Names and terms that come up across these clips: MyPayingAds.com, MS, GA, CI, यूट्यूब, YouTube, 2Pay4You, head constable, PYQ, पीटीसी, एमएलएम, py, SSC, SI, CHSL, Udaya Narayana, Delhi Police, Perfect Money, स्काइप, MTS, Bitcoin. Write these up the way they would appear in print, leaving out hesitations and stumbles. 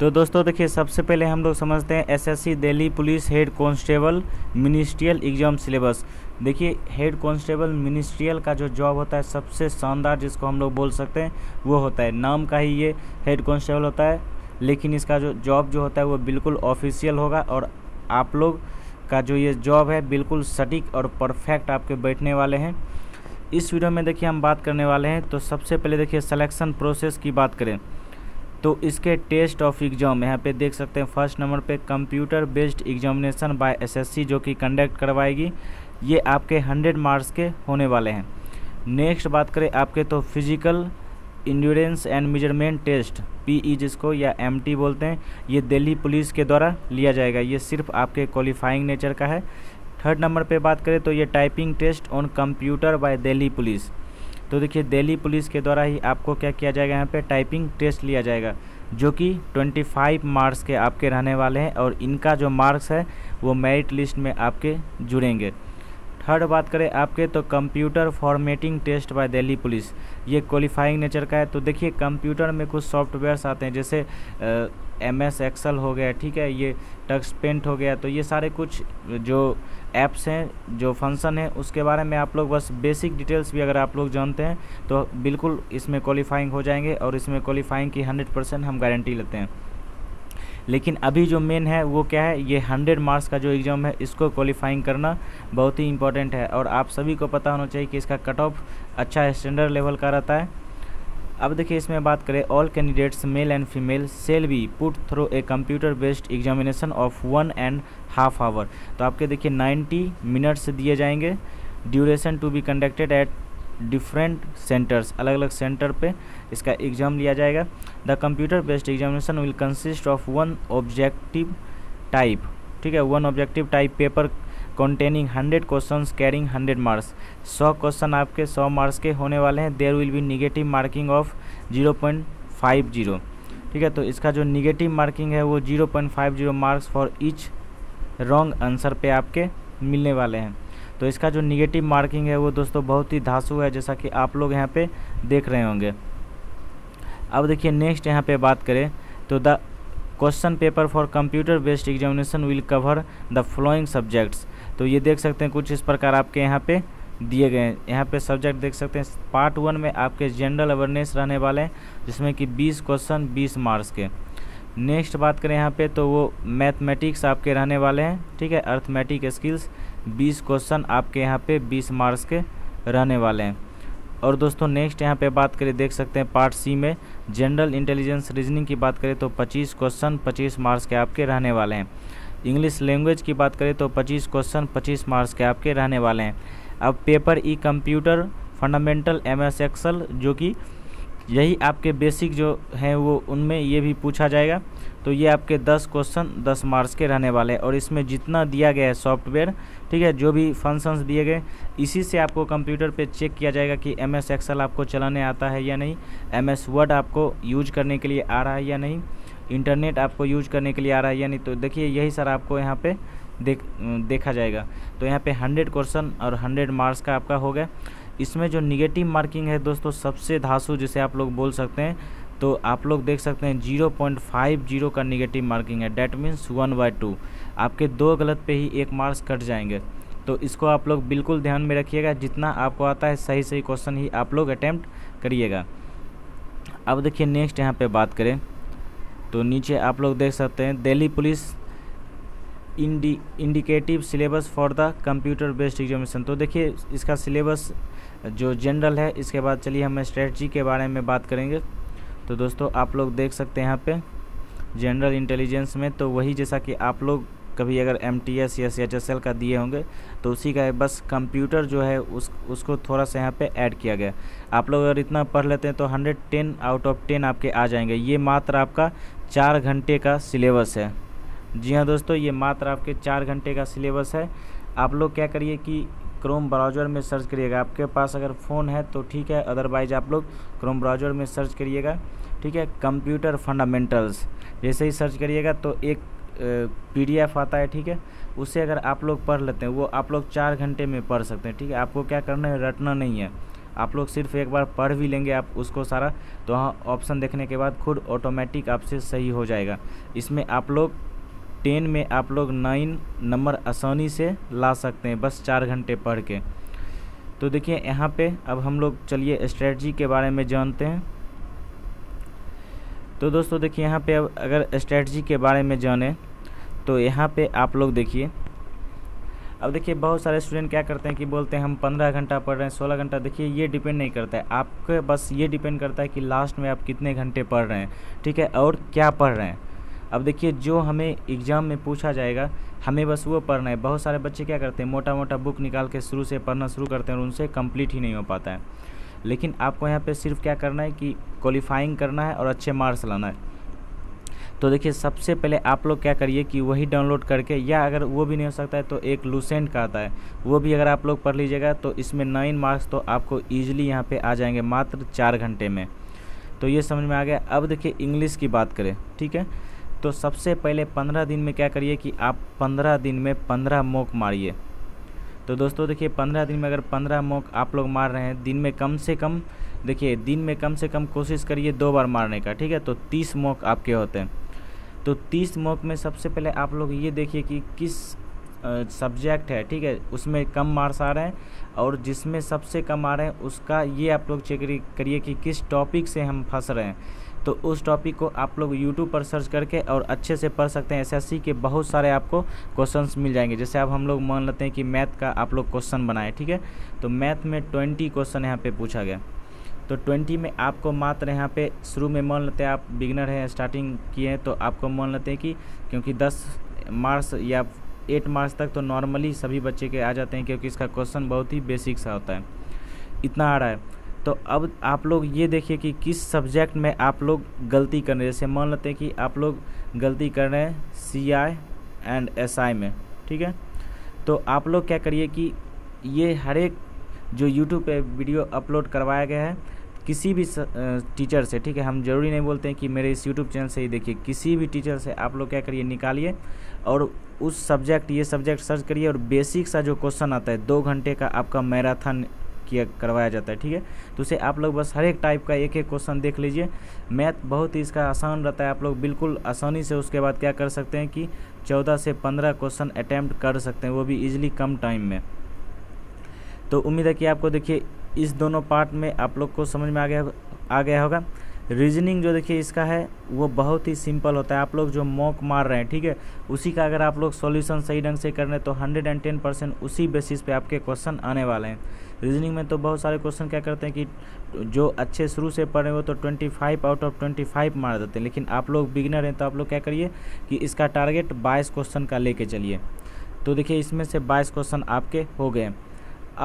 तो दोस्तों देखिए, सबसे पहले हम लोग समझते हैं SSC Delhi police head constable ministerial exam syllabus. देखिए, हेड कांस्टेबल मिनिस्ट्रियल का जो जॉब होता है सबसे शानदार, जिसको हम लोग बोल सकते हैं, वो होता है, नाम का ही ये हेड कांस्टेबल होता है, लेकिन इसका जो जॉब जो होता है वो बिल्कुल ऑफिशियल होगा और आप लोग का जो ये जॉब है बिल्कुल सटीक और परफेक्ट आपके बैठने वाले हैं। इस वीडियो में देखिए हम बात करने वाले हैं। तो सबसे पहले देखिए सिलेक्शन प्रोसेस की बात करें तो इसके टेस्ट ऑफ एग्ज़ाम यहाँ पे देख सकते हैं, फर्स्ट नंबर पे computer based examination by SSC जो कि कंडक्ट करवाएगी, ये आपके 100 मार्क्स के होने वाले हैं। नेक्स्ट बात करें आपके तो physical endurance and measurement test PE जिसको या एमटी बोलते हैं, ये दिल्ली पुलिस के द्वारा लिया जाएगा, ये सिर्फ आपके क्वालिफाइंग नेचर का है। थर्ड नंबर पे बात करें तो ये typing test on computer by Delhi police, तो देखिए दिल्ली पुलिस के द्वारा ही आपको क्या किया जाएगा, यहाँ पे टाइपिंग टेस्ट लिया जाएगा जो कि 25 मार्क्स के आपके रहने वाले हैं और इनका जो मार्क्स है वो मेरिट लिस्ट में आपके जुड़ेंगे। थर्ड बात करें आपके तो computer formatting test by Delhi police, ये क्वालिफाइंग नेचर का है। तो देखिए कंप्यूटर में कुछ सॉफ्टवेयर्स आते हैं जैसे MS एक्सेल हो गया, ठीक है, ये टक्स पेंट हो गया, तो ये सारे कुछ जो ऐप्स हैं, जो फंक्शन है, उसके बारे में आप लोग बस बेसिक डिटेल्स भी अगर आप लोग जानते हैं तो बिल्कुल इसमें क्वालिफाइंग हो जाएंगे और इसमें क्वालिफाइंग की 100% हम गारंटी लेते हैं। लेकिन अभी जो मेन है वो क्या है, ये 100 मार्क्स का जो एग्ज़ाम है इसको क्वालिफाइंग करना बहुत ही इंपॉर्टेंट है और आप सभी को पता होना चाहिए कि इसका कट ऑफ अच्छा स्टैंडर्ड लेवल का रहता है। अब देखिए इसमें बात करें, all candidates male and female shall be put through a computer based examination of 1.5 hour, तो आपके देखिए 90 मिनट्स दिए जाएंगे, duration to be conducted at different centres, अलग अलग सेंटर पे इसका एग्ज़ाम लिया जाएगा। The computer based examination will consist of 1 objective type, ठीक है, 1 objective type paper containing 100 question carrying 100 marks, 100 question आपके 100 मार्क्स के होने वाले हैं। There will be negative marking of 0.50, ठीक है, तो इसका जो निगेटिव मार्किंग है वो 0.50 marks for each wrong answer पे आपके मिलने वाले हैं। तो इसका जो निगेटिव मार्किंग है वो दोस्तों बहुत ही धांसू है, जैसा कि आप लोग यहाँ पे देख रहे होंगे। अब देखिए नेक्स्ट यहाँ पे बात करें तो the question paper for computer based examination will cover the following subjects, तो ये देख सकते हैं कुछ इस प्रकार आपके यहाँ पे दिए गए हैं। यहाँ पे सब्जेक्ट देख सकते हैं, पार्ट 1 में आपके जनरल अवेयरनेस रहने वाले हैं जिसमें कि 20 क्वेश्चन 20 मार्क्स के। नेक्स्ट बात करें यहाँ पे तो वो मैथमेटिक्स आपके रहने वाले हैं, ठीक है, अर्थमेटिक स्किल्स 20 क्वेश्चन आपके यहाँ पे 20 मार्क्स के रहने वाले हैं। और दोस्तों नेक्स्ट यहाँ पे बात करें, देख सकते हैं पार्ट C में जनरल इंटेलिजेंस रीजनिंग की बात करें तो 25 क्वेश्चन 25 मार्क्स के आपके रहने वाले हैं। इंग्लिश लैंग्वेज की बात करें तो 25 क्वेश्चन 25 मार्क्स के आपके रहने वाले हैं। अब paper E computer fundamental MS Excel, जो कि यही आपके बेसिक जो हैं वो उनमें ये भी पूछा जाएगा, तो ये आपके 10 क्वेश्चन 10 मार्क्स के रहने वाले हैं। और इसमें जितना दिया गया है सॉफ्टवेयर, ठीक है, जो भी फंक्शंस दिए गए, इसी से आपको कंप्यूटर पे चेक किया जाएगा कि MS एक्सेल आपको चलाने आता है या नहीं, MS वर्ड आपको यूज करने के लिए आ रहा है या नहीं, इंटरनेट आपको यूज करने के लिए आ रहा है या नहीं। तो देखिए यही सर आपको यहाँ पर देखा जाएगा। तो यहाँ पर 100 क्वेश्चन और 100 मार्क्स का आपका हो गया। इसमें जो निगेटिव मार्किंग है दोस्तों सबसे धांसू, जिसे आप लोग बोल सकते हैं, तो आप लोग देख सकते हैं 0.50 का निगेटिव मार्किंग है, डैट मीन्स 1/2, आपके 2 गलत पे ही 1 मार्क्स कट जाएंगे। तो इसको आप लोग बिल्कुल ध्यान में रखिएगा, जितना आपको आता है सही क्वेश्चन ही आप लोग अटैम्प्ट करिएगा। अब देखिए नेक्स्ट यहाँ पर बात करें तो नीचे आप लोग देख सकते हैं Delhi police indicative syllabus for the computer based examination, तो देखिए इसका सिलेबस जो जनरल है, इसके बाद चलिए हम स्ट्रेटजी के बारे में बात करेंगे। तो दोस्तों आप लोग देख सकते हैं यहाँ पे जनरल इंटेलिजेंस में, तो वही जैसा कि आप लोग कभी अगर MTS या CHSL का दिए होंगे तो उसी का बस कंप्यूटर जो है उसको थोड़ा सा यहाँ पे ऐड किया गया। आप लोग अगर इतना पढ़ लेते हैं तो 110 आउट ऑफ 10 आपके आ जाएंगे। ये मात्र आपका 4 घंटे का सिलेबस है। जी हाँ दोस्तों, ये मात्र आपके 4 घंटे का सिलेबस है। आप लोग क्या करिए कि क्रोम ब्राउज़र में सर्च करिएगा, आपके पास अगर फ़ोन है तो ठीक है, अदरवाइज आप लोग क्रोम ब्राउज़र में सर्च करिएगा, ठीक है, कंप्यूटर फंडामेंटल्स जैसे ही सर्च करिएगा तो एक PDF आता है, ठीक है, उसे अगर आप लोग पढ़ लेते हैं वो आप लोग 4 घंटे में पढ़ सकते हैं, ठीक है। आपको क्या करना है, रटना नहीं है, आप लोग सिर्फ एक बार पढ़ भी लेंगे आप उसको सारा, तो हाँ ऑप्शन देखने के बाद खुद ऑटोमेटिक आपसे सही हो जाएगा। इसमें आप लोग 10 में आप लोग 9 नंबर आसानी से ला सकते हैं बस 4 घंटे पढ़ के। तो देखिए यहाँ पे अब हम लोग चलिए स्ट्रेटजी के बारे में जानते हैं। तो दोस्तों देखिए यहाँ पे अब अगर स्ट्रेटजी के बारे में जाने तो यहाँ पे आप लोग देखिए, अब देखिए बहुत सारे स्टूडेंट क्या करते हैं कि बोलते हैं हम 15 घंटा पढ़ रहे हैं, 16 घंटा। देखिए ये डिपेंड नहीं करता है आपके, बस ये डिपेंड करता है कि लास्ट में आप कितने घंटे पढ़ रहे हैं, ठीक है, और क्या पढ़ रहे हैं। अब देखिए जो हमें एग्ज़ाम में पूछा जाएगा हमें बस वो पढ़ना है। बहुत सारे बच्चे क्या करते हैं मोटा मोटा बुक निकाल के शुरू से पढ़ना शुरू करते हैं और उनसे कंप्लीट ही नहीं हो पाता है। लेकिन आपको यहाँ पे सिर्फ क्या करना है कि क्वालिफाइंग करना है और अच्छे मार्क्स लाना है। तो देखिए सबसे पहले आप लोग क्या करिए कि वही डाउनलोड करके, या अगर वो भी नहीं हो सकता है तो एक लूसेंट का आता है, वो भी अगर आप लोग पढ़ लीजिएगा तो इसमें 9 मार्क्स तो आपको ईजिली यहाँ पे आ जाएंगे मात्र 4 घंटे में। तो ये समझ में आ गया। अब देखिए इंग्लिश की बात करें, ठीक है, तो सबसे पहले 15 दिन में क्या करिए कि आप 15 दिन में 15 मॉक मारिए। तो दोस्तों देखिए 15 दिन में अगर 15 मॉक आप लोग मार रहे हैं, दिन में कम से कम, देखिए दिन में कम से कम कोशिश करिए 2 बार मारने का, ठीक है, तो 30 मॉक आपके होते हैं। तो 30 मॉक में सबसे पहले आप लोग ये देखिए कि किस सब्जेक्ट है, ठीक है, उसमें कम मार्क्स आ रहे हैं, और जिसमें सबसे कम आ रहे हैं उसका ये आप लोग चेक करिए कि किस टॉपिक से हम फंस रहे हैं। तो उस टॉपिक को आप लोग YouTube पर सर्च करके और अच्छे से पढ़ सकते हैं। SSC के बहुत सारे आपको क्वेश्चंस मिल जाएंगे। जैसे अब हम लोग मान लेते हैं कि मैथ का आप लोग क्वेश्चन बनाए, ठीक है, तो मैथ में 20 क्वेश्चन यहाँ पे पूछा गया। तो 20 में आपको मात्र यहाँ पे शुरू में मान लेते हैं आप बिगनर हैं, स्टार्टिंग किए हैं, तो आपको मान लेते हैं कि क्योंकि 10 मार्क्स या 8 मार्क्स तक तो नॉर्मली सभी बच्चे के आ जाते हैं, क्योंकि इसका क्वेश्चन बहुत ही बेसिक सा होता है, इतना आ रहा है। तो अब आप लोग ये देखिए कि किस सब्जेक्ट में आप लोग गलती कर रहे हैं। जैसे मान लेते हैं कि आप लोग गलती कर रहे हैं CI एंड SI में, ठीक है, तो आप लोग क्या करिए कि ये हर एक जो YouTube पे वीडियो अपलोड करवाया गया है किसी भी टीचर से, ठीक है, हम ज़रूरी नहीं बोलते हैं कि मेरे इस YouTube चैनल से ही देखिए, किसी भी टीचर से आप लोग क्या करिए निकालिए और उस सब्जेक्ट, ये सब्जेक्ट सर्च करिए और बेसिक सा जो क्वेश्चन आता है 2 घंटे का आपका मैराथन किया करवाया जाता है, ठीक है, तो उसे आप लोग बस हर एक टाइप का एक एक क्वेश्चन देख लीजिए। मैथ बहुत ही इसका आसान रहता है, आप लोग बिल्कुल आसानी से उसके बाद क्या कर सकते हैं कि 14 से 15 क्वेश्चन अटैम्प्ट कर सकते हैं, वो भी ईजिली कम टाइम में। तो उम्मीद है कि आपको देखिए इस दोनों पार्ट में आप लोग को समझ में आ गया होगा। रीजनिंग जो देखिए इसका है वो बहुत ही सिंपल होता है, आप लोग जो मॉक मार रहे हैं, ठीक है, उसी का अगर आप लोग सॉल्यूशन सही ढंग से कर रहे हैं तो 110% उसी बेसिस पे आपके क्वेश्चन आने वाले हैं। रीजनिंग में तो बहुत सारे क्वेश्चन क्या करते हैं कि जो अच्छे शुरू से पढ़े हो तो 25 आउट ऑफ 25 मार देते हैं, लेकिन आप लोग बिगिनर हैं तो आप लोग क्या करिए कि इसका टारगेट 22 क्वेश्चन का ले कर चलिए। तो देखिए इसमें से 22 क्वेश्चन आपके हो गए।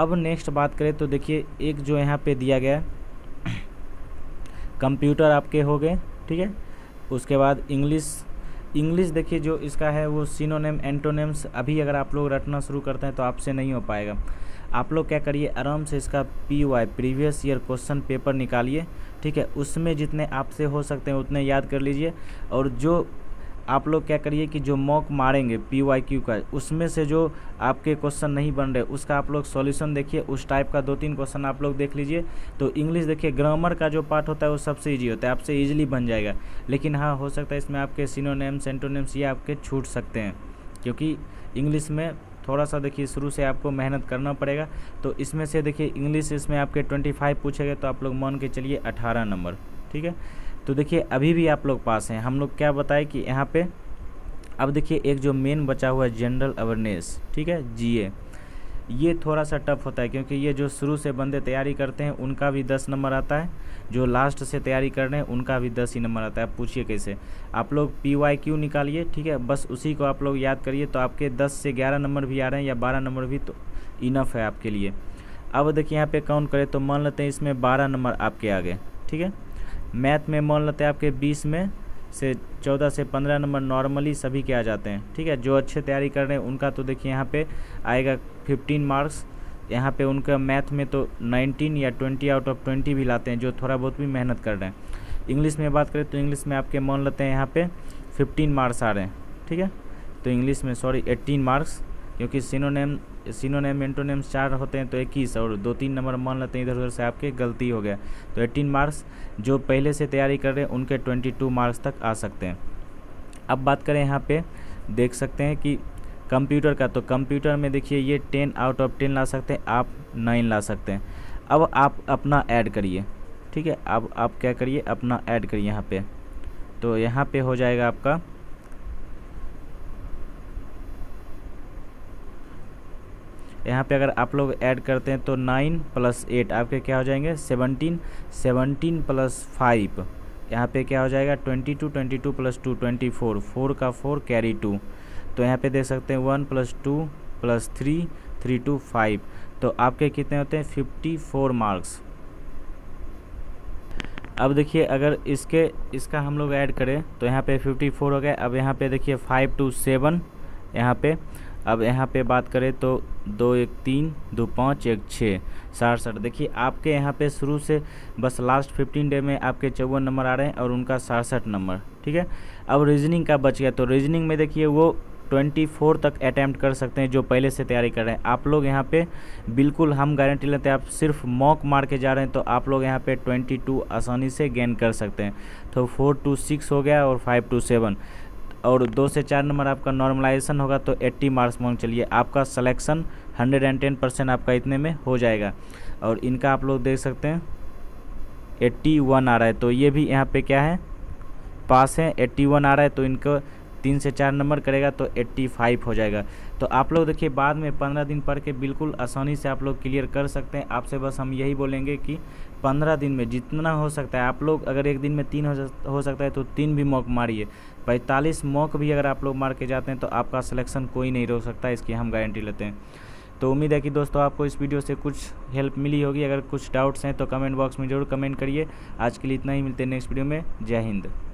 अब नेक्स्ट बात करें तो देखिए एक जो यहाँ पर दिया गया है कंप्यूटर आपके हो गए, ठीक है, उसके बाद इंग्लिश देखिए जो इसका है वो सिनोनिम एंटोनिम्स अभी अगर आप लोग रटना शुरू करते हैं तो आपसे नहीं हो पाएगा। आप लोग क्या करिए आराम से इसका PY previous year question paper निकालिए, ठीक है, उसमें जितने आपसे हो सकते हैं उतने याद कर लीजिए, और जो आप लोग क्या करिए कि जो मॉक मारेंगे PYQ का, उसमें से जो आपके क्वेश्चन नहीं बन रहे उसका आप लोग सॉल्यूशन देखिए, उस टाइप का 2-3 क्वेश्चन आप लोग देख लीजिए। तो इंग्लिश देखिए ग्रामर का जो पार्ट होता है वो सबसे ईजी होता है, आपसे ईजिली बन जाएगा, लेकिन हाँ हो सकता है इसमें आपके सिनोनिम्स एंटोनिम्स ये आपके छूट सकते हैं, क्योंकि इंग्लिश में थोड़ा सा देखिए शुरू से आपको मेहनत करना पड़ेगा। तो इसमें से देखिए इंग्लिश इसमें आपके 25 पूछेगा तो आप लोग मान के चलिए 18 नंबर, ठीक है, तो देखिए अभी भी आप लोग पास हैं। हम लोग क्या बताएं कि यहाँ पे अब देखिए एक जो मेन बचा हुआ है जनरल अवेयरनेस, ठीक है, GA, ये थोड़ा सा टफ होता है क्योंकि ये जो शुरू से बंदे तैयारी करते हैं उनका भी 10 नंबर आता है, जो लास्ट से तैयारी कर रहे हैं उनका भी 10 ही नंबर आता है। आप पूछिए कैसे, आप लोग PYQ निकालिए, ठीक है, बस उसी को आप लोग याद करिए, तो आपके 10 से 11 नंबर भी आ रहे हैं या 12 नंबर भी, तो इनफ है आपके लिए। अब देखिए यहाँ पे काउंट करें तो मान लेते हैं इसमें 12 नंबर आपके आ गए, ठीक है, मैथ में मान लेते हैं आपके 20 में से 14 से 15 नंबर नॉर्मली सभी के आ जाते हैं, ठीक है, जो अच्छे तैयारी कर रहे हैं उनका तो देखिए यहाँ पे आएगा 15 मार्क्स, यहाँ पे उनका मैथ में तो 19 या 20 आउट ऑफ 20 भी लाते हैं जो थोड़ा बहुत भी मेहनत कर रहे हैं। इंग्लिश में बात करें तो इंग्लिश में आपके मान लेते हैं यहाँ पर 15 मार्क्स आ रहे हैं, ठीक है, तो इंग्लिश में 18 मार्क्स, क्योंकि सिनोनेम एंटोनेम्स 4 होते हैं तो 21 और 2-3 नंबर मान लेते हैं इधर उधर से आपके, गलती हो गया तो 18 मार्क्स। जो पहले से तैयारी कर रहे हैं उनके 22 मार्क्स तक आ सकते हैं। अब बात करें यहाँ पे देख सकते हैं कि कंप्यूटर का, तो कंप्यूटर में देखिए ये 10 आउट ऑफ 10 ला सकते हैं, आप 9 ला सकते हैं। अब आप अपना ऐड करिए, ठीक है, अब आप क्या करिए अपना ऐड करिए यहाँ पे, तो यहाँ पे हो जाएगा आपका 2 आप लोग ऐड करते हैं तो 9 + 8 आपके क्या हो जाएंगे 17, 17 + 5 यहाँ पे क्या हो जाएगा 22, 22 + 2 24, 4 का 4 कैरी 2, तो यहाँ पे देख सकते हैं 1 + 2 + 3, 3 + 2 5, तो आपके कितने होते हैं 54 मार्क्स। अब देखिए अगर इसका हम लोग ऐड करें तो यहाँ पे 54 हो गया। अब यहाँ पे देखिए 5 + 7 यहाँ पे, अब यहाँ पे बात करें तो 2 + 1 = 3, 2 + 5 = 6, 67। देखिए आपके यहाँ पे शुरू से बस लास्ट 15 डे में आपके 54 नंबर आ रहे हैं और उनका 67 नंबर, ठीक है। अब रीजनिंग का बच गया, तो रीजनिंग में देखिए वो 24 तक अटैम्प्ट कर सकते हैं जो पहले से तैयारी कर रहे हैं। आप लोग यहाँ पे बिल्कुल हम गारंटी लेते हैं, आप सिर्फ मॉक मार के जा रहे हैं तो आप लोग यहाँ पे 22 आसानी से गेन कर सकते हैं। तो 4 + 6 हो गया और 5 + 7 और 2 से 4 नंबर आपका नॉर्मलाइजेशन होगा तो 80 मार्क्स मांग चलिए, आपका सिलेक्शन 110% आपका इतने में हो जाएगा। और इनका आप लोग देख सकते हैं 81 आ रहा है, तो ये भी यहाँ पे क्या है पास है, 81 आ रहा है तो इनको 3 से 4 नंबर करेगा तो 85 हो जाएगा। तो आप लोग देखिए बाद में 15 दिन पढ़ के बिल्कुल आसानी से आप लोग क्लियर कर सकते हैं। आपसे बस हम यही बोलेंगे कि 15 दिन में जितना हो सकता है, आप लोग अगर एक दिन में 3 हो सकता है तो 3 भी मॉक मारिए। 45 मॉक भी अगर आप लोग मार के जाते हैं तो आपका सिलेक्शन कोई नहीं रोक सकता, इसकी हम गारंटी लेते हैं। तो उम्मीद है कि दोस्तों आपको इस वीडियो से कुछ हेल्प मिली होगी। अगर कुछ डाउट्स हैं तो कमेंट बॉक्स में जरूर कमेंट करिए। आज के लिए इतना ही, मिलते हैं नेक्स्ट वीडियो में। जय हिंद।